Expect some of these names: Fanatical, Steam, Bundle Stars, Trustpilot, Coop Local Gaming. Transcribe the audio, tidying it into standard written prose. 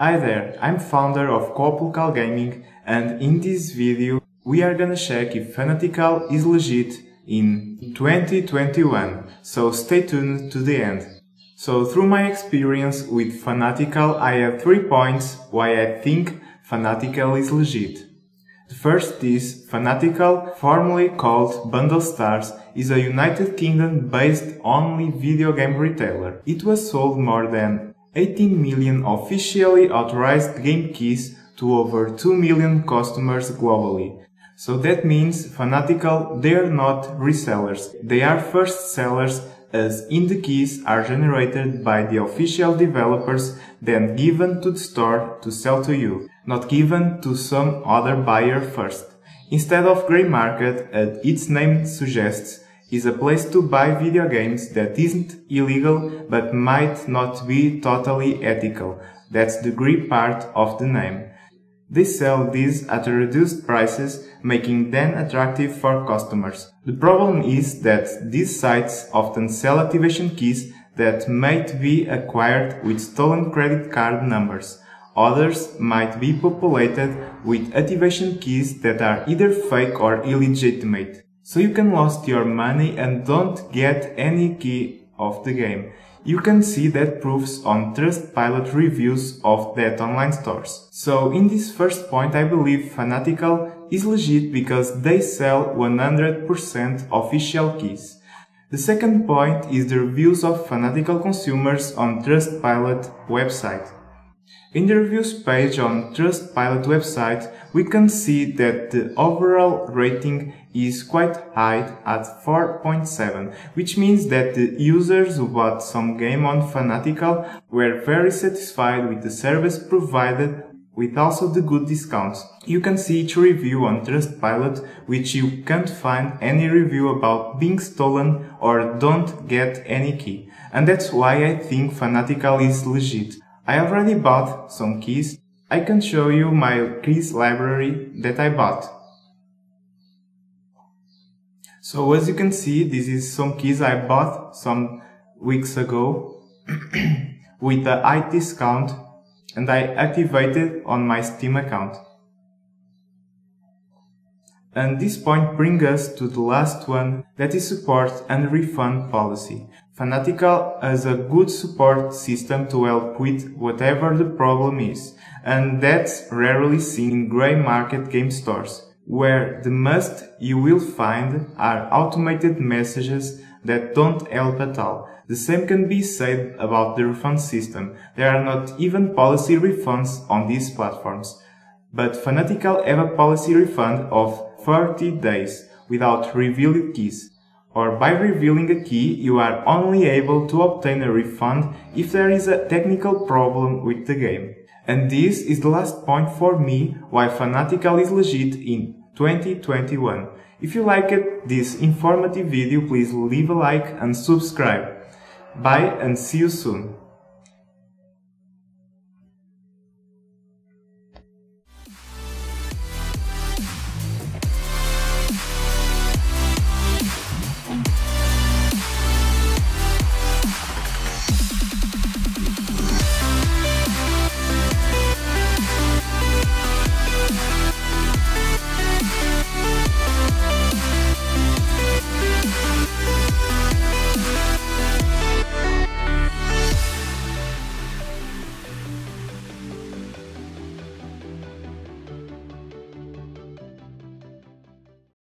Hi there, I'm founder of Coop Local Gaming, and in this video we are gonna check if Fanatical is legit in 2021, so stay tuned to the end. So through my experience with Fanatical I have 3 points why I think Fanatical is legit. The first is Fanatical, formerly called Bundle Stars, is a United Kingdom based only video game retailer. It was sold more than 18 million officially authorized game keys to over 2 million customers globally. So that means Fanatical, they are not resellers, they are first sellers, as in the keys are generated by the official developers, then given to the store to sell to you, not given to some other buyer first. Instead of grey market, as its name suggests, is a place to buy video games that isn't illegal but might not be totally ethical. That's the grey part of the name. They sell these at reduced prices, making them attractive for customers. The problem is that these sites often sell activation keys that might be acquired with stolen credit card numbers. Others might be populated with activation keys that are either fake or illegitimate. So you can lose your money and don't get any key of the game. You can see that proofs on Trustpilot reviews of that online stores. So in this first point I believe Fanatical is legit because they sell 100% official keys. The second point is the reviews of Fanatical consumers on Trustpilot website. In the reviews page on Trustpilot website we can see that the overall rating is quite high at 4.7, which means that the users who bought some game on Fanatical were very satisfied with the service provided, with also the good discounts. You can see each review on Trustpilot, which you can't find any review about being stolen or don't get any key, and that's why I think Fanatical is legit. I already bought some keys. I can show you my keys library that I bought. So as you can see, this is some keys I bought some weeks ago with a high discount, and I activated on my Steam account. And this point brings us to the last one, that is support and refund policy. Fanatical has a good support system to help with whatever the problem is, and that's rarely seen in grey market game stores, where the most you will find are automated messages that don't help at all. The same can be said about the refund system. There are not even policy refunds on these platforms. But Fanatical have a policy refund of 30 days without revealed keys, or by revealing a key you are only able to obtain a refund if there is a technical problem with the game. And this is the last point for me why Fanatical is legit in 2021. If you liked this informative video, please leave a like and subscribe. Bye and see you soon!